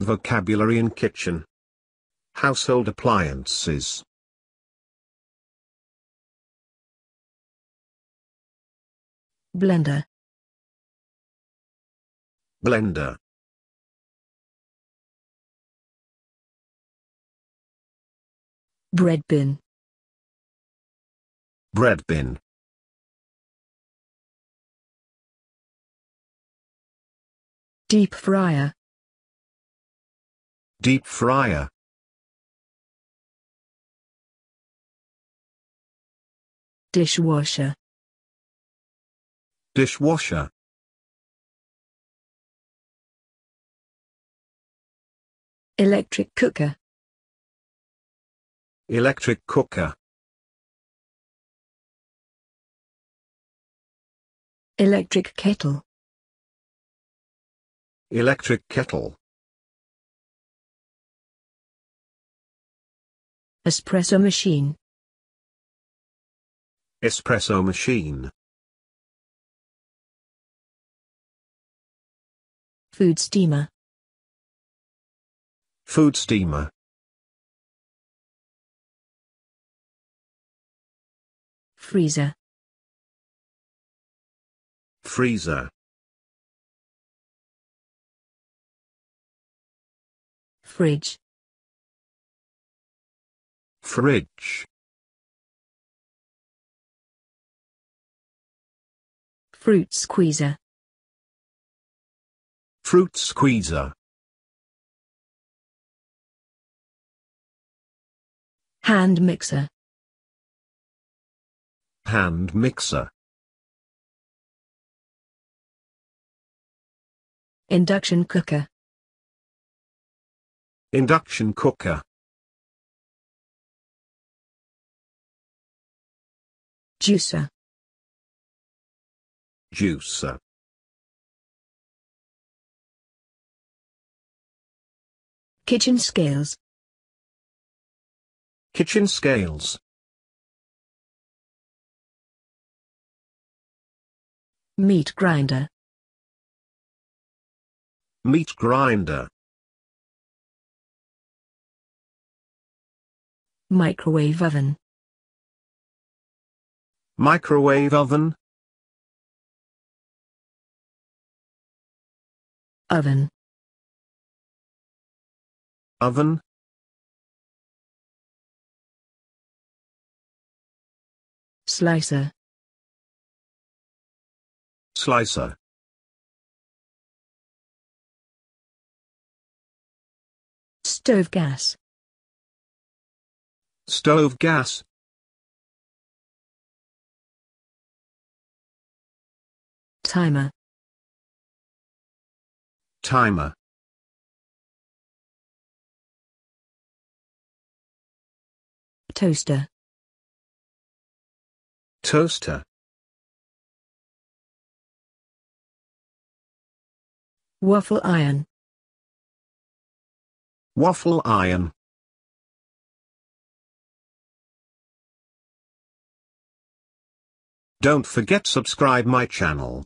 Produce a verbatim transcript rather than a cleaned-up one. Vocabulary in kitchen. Household appliances. Blender. Blender. Bread bin. Bread bin. Deep fryer. Deep fryer. Dishwasher. Dishwasher. Electric cooker. Electric cooker. Electric kettle. Electric kettle. Espresso machine. Espresso machine. Food steamer. Food steamer. Freezer. Freezer. Fridge. Fridge. Fruit squeezer. Fruit squeezer. Hand mixer. Hand mixer. Induction cooker. Induction cooker. Juicer. Juicer. Kitchen scales. Kitchen scales. Meat grinder. Meat grinder. Microwave oven. Microwave oven. Oven. Oven. Slicer. Slicer. Stove gas. Stove gas. Timer. Timer. Toaster. Toaster. Waffle iron. Waffle iron. Don't forget to subscribe my channel.